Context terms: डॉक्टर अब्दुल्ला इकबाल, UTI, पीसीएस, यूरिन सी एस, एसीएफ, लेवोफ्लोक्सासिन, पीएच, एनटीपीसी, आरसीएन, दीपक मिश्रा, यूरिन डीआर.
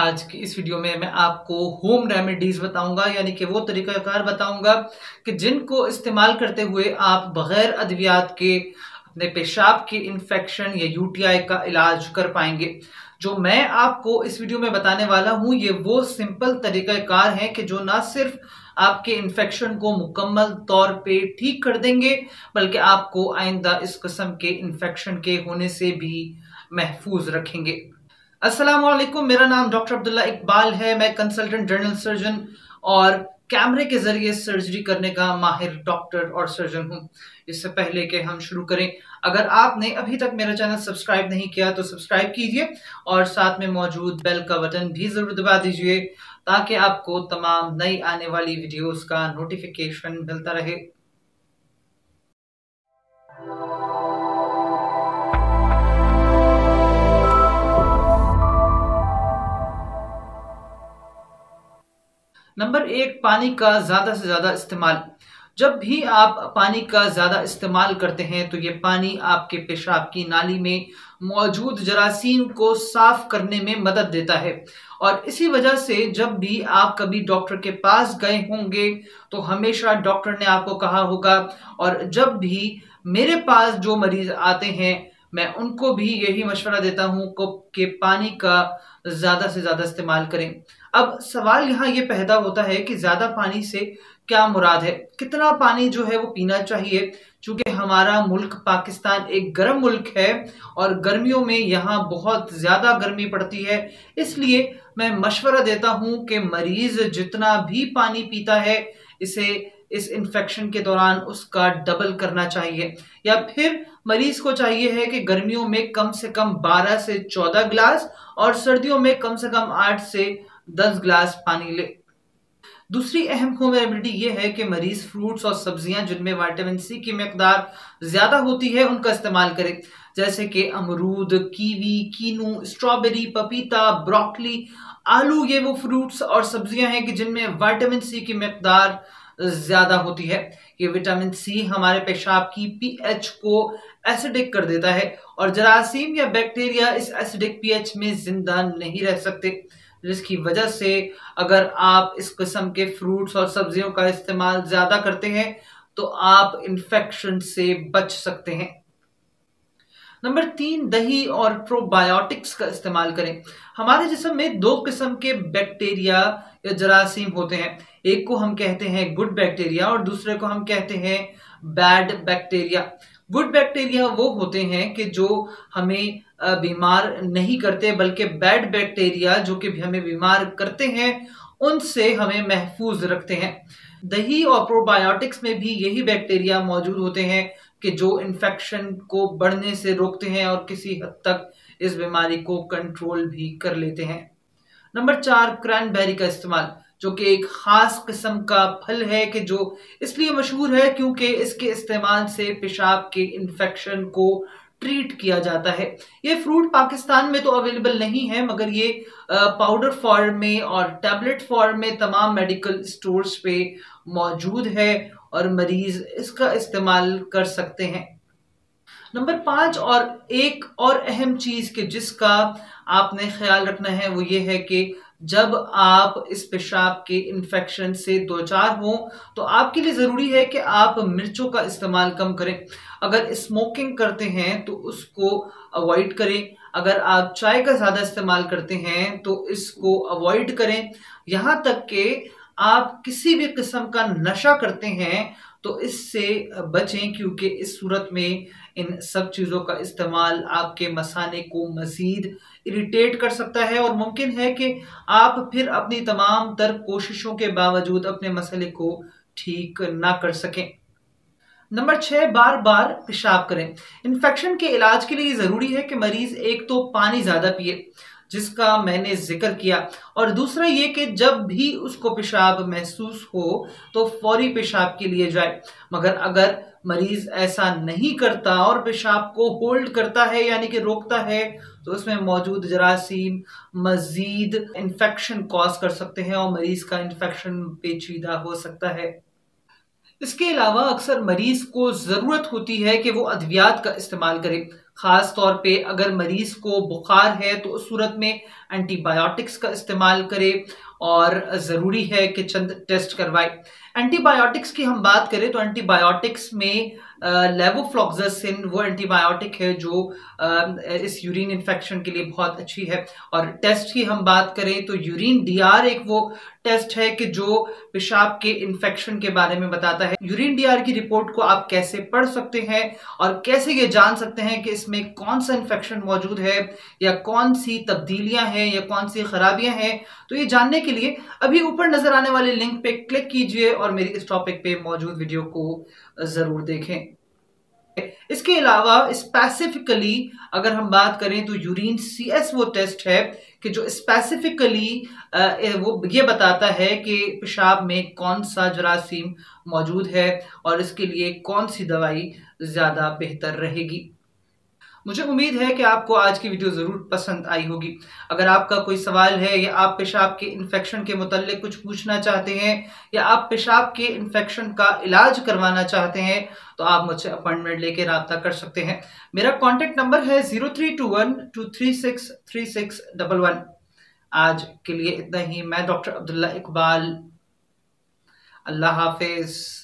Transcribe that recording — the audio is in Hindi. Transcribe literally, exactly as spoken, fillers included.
आज की इस वीडियो में मैं आपको होम रेमेडीज बताऊंगा, यानी कि वो तरीकाकार बताऊंगा कि जिनको इस्तेमाल करते हुए आप बगैर अद्वियात के अपने पेशाब के इन्फेक्शन या यूटीआई का इलाज कर पाएंगे। जो मैं आपको इस वीडियो में बताने वाला हूँ ये वो सिंपल तरीकाकार हैं कि जो ना सिर्फ आपके इन्फेक्शन को मुकम्मल तौर पे ठीक कर देंगे बल्कि आपको आइंदा इस किस्म के इन्फेक्शन के होने से भी महफूज रखेंगे। अस्सलाम वालेकुम, मेरा नाम डॉक्टर अब्दुल्ला इकबाल है। मैं कंसल्टेंट जनरल सर्जन और कैमरे के जरिए सर्जरी करने का माहिर डॉक्टर और सर्जन हूँ। इससे पहले कि हम शुरू करें, अगर आपने अभी तक मेरा चैनल सब्सक्राइब नहीं किया तो सब्सक्राइब कीजिए और साथ में मौजूद बेल का बटन भी ज़रूर दबा दीजिए ताकि आपको तमाम नई आने वाली वीडियोस का नोटिफिकेशन मिलता रहे। नंबर एक, पानी का ज़्यादा से ज़्यादा इस्तेमाल। जब भी आप पानी का ज़्यादा इस्तेमाल करते हैं तो ये पानी आपके पेशाब की नाली में मौजूद जरासीम को साफ करने में मदद देता है और इसी वजह से जब भी आप कभी डॉक्टर के पास गए होंगे तो हमेशा डॉक्टर ने आपको कहा होगा, और जब भी मेरे पास जो मरीज़ आते हैं मैं उनको भी यही मशवरा देता हूँ कि पानी का ज़्यादा से ज़्यादा इस्तेमाल करें। अब सवाल यहाँ ये पैदा होता है कि ज़्यादा पानी से क्या मुराद है, कितना पानी जो है वो पीना चाहिए। चूँकि हमारा मुल्क पाकिस्तान एक गर्म मुल्क है और गर्मियों में यहाँ बहुत ज़्यादा गर्मी पड़ती है, इसलिए मैं मशवरा देता हूँ कि मरीज़ जितना भी पानी पीता है इसे इस इन्फेक्शन के दौरान उसका डबल करना चाहिए, या फिर मरीज़ को चाहिए है कि गर्मियों में कम से कम बारह से चौदह गिलास और सर्दियों में कम से कम आठ से दस गिलास पानी ले। दूसरी अहम होम रेमेडी ये है कि मरीज़ फ्रूट्स और सब्जियां जिनमें विटामिन सी की मकदार ज़्यादा होती है उनका इस्तेमाल करें, जैसे कि अमरूद, कीवी, कीनू, स्ट्रॉबेरी, पपीता, ब्रोकली, आलू। ये वो फ्रूट्स और सब्जियां हैं कि जिनमें विटामिन सी की मकदार ज़्यादा होती है। ये विटामिन सी हमारे पेशाब की पीएच को एसिडिक कर देता है और जरासीम या बैक्टीरिया इस एसिडिक पीएच में जिंदा नहीं रह सकते, जिसकी वजह से अगर आप इस किस्म के फ्रूट्स और सब्जियों का इस्तेमाल ज़्यादा करते हैं तो आप इन्फेक्शन से बच सकते हैं। नंबर तीन, दही और प्रोबायोटिक्स का इस्तेमाल करें। हमारे जिस्म में दो किस्म के बैक्टीरिया या जरासीम होते हैं, एक को हम कहते हैं गुड बैक्टीरिया और दूसरे को हम कहते हैं बैड बैक्टीरिया। गुड बैक्टीरिया वो होते हैं कि जो हमें बीमार नहीं करते, बल्कि बैड बैक्टीरिया जो कि हमें बीमार करते हैं उनसे हमें महफूज रखते हैं। दही और प्रोबायोटिक्स में भी यही बैक्टीरिया मौजूद होते हैं कि जो इन्फेक्शन को बढ़ने से रोकते हैं और किसी हद तक इस बीमारी को कंट्रोल भी कर लेते हैं। नंबर चार, क्रैनबेरी का इस्तेमाल, जो कि एक ख़ास किस्म का फल है कि जो इसलिए मशहूर है क्योंकि इसके इस्तेमाल से पेशाब के इन्फेक्शन को ट्रीट किया जाता है। ये फ्रूट पाकिस्तान में तो अवेलेबल नहीं है, मगर ये पाउडर फॉर्म में और टैबलेट फॉर्म में तमाम मेडिकल स्टोर्स पे मौजूद है और मरीज़ इसका इस्तेमाल कर सकते हैं। नंबर पाँच, और एक और अहम चीज़ कि जिसका आपने ख्याल रखना है वो ये है कि जब आप इस पेशाब के इन्फेक्शन से दो चार हों तो आपके लिए ज़रूरी है कि आप मिर्चों का इस्तेमाल कम करें। अगर स्मोकिंग करते हैं तो उसको अवॉइड करें, अगर आप चाय का ज़्यादा इस्तेमाल करते हैं तो इसको अवॉइड करें। यहाँ तक कि आप किसी भी किस्म का नशा करते हैं तो इससे बचें, क्योंकि इस सूरत में इन सब चीज़ों का इस्तेमाल आपके मसाने को मज़ीद इरिटेट कर सकता है और मुमकिन है कि आप फिर अपनी तमाम तर कोशिशों के बावजूद अपने मसले को ठीक ना कर सकें। नंबर छः, बार बार पेशाब करें। इन्फेक्शन के इलाज के लिए ज़रूरी है कि मरीज़ एक तो पानी ज़्यादा पिए, जिसका मैंने जिक्र किया, और दूसरा ये कि जब भी उसको पेशाब महसूस हो तो फौरी पेशाब के लिए जाए। मगर अगर मरीज़ ऐसा नहीं करता और पेशाब को होल्ड करता है, यानी कि रोकता है, तो उसमें मौजूद जरासीम मज़ीद इन्फेक्शन कॉज कर सकते हैं और मरीज़ का इन्फेक्शन पेचीदा हो सकता है। इसके अलावा अक्सर मरीज़ को ज़रूरत होती है कि वो अद्वियात का इस्तेमाल करे। ख़ास तौर पे अगर मरीज़ को बुखार है तो उस सूरत में एंटीबायोटिक्स का इस्तेमाल करे और ज़रूरी है कि चंद टेस्ट करवाए। एंटीबायोटिक्स की हम बात करें तो एंटीबायोटिक्स में लेवोफ्लोक्सासिन वो एंटीबायोटिक है जो आ, इस यूरिन इन्फेक्शन के लिए बहुत अच्छी है। और टेस्ट की हम बात करें तो यूरिन डीआर एक वो टेस्ट है कि जो पेशाब के इन्फेक्शन के बारे में बताता है। यूरिन डीआर की रिपोर्ट को आप कैसे पढ़ सकते हैं और कैसे ये जान सकते हैं कि इसमें कौन सा इन्फेक्शन मौजूद है या कौन सी तब्दीलियां हैं या कौन सी खराबियां हैं, तो ये जानने के लिए अभी ऊपर नजर आने वाले लिंक पे क्लिक कीजिए और मेरी इस टॉपिक पे मौजूद वीडियो को जरूर देखें। इसके अलावा स्पेसिफिकली अगर हम बात करें तो यूरिन सी एस वो टेस्ट है कि जो स्पेसिफिकली वो ये बताता है कि पेशाब में कौन सा जरासीम मौजूद है और इसके लिए कौन सी दवाई ज़्यादा बेहतर रहेगी। मुझे उम्मीद है कि आपको आज की वीडियो ज़रूर पसंद आई होगी। अगर आपका कोई सवाल है या आप पेशाब के इन्फेक्शन के मुतालिक कुछ पूछना चाहते हैं या आप पेशाब के इन्फेक्शन का इलाज करवाना चाहते हैं तो आप मुझसे अपॉइंटमेंट लेकर रब्ता कर सकते हैं। मेरा कॉन्टेक्ट नंबर है zero three two one two three six three six double one. आज के लिए इतना ही। मैं डॉक्टर अब्दुल्ला इकबाल, अल्लाह हाफिज़।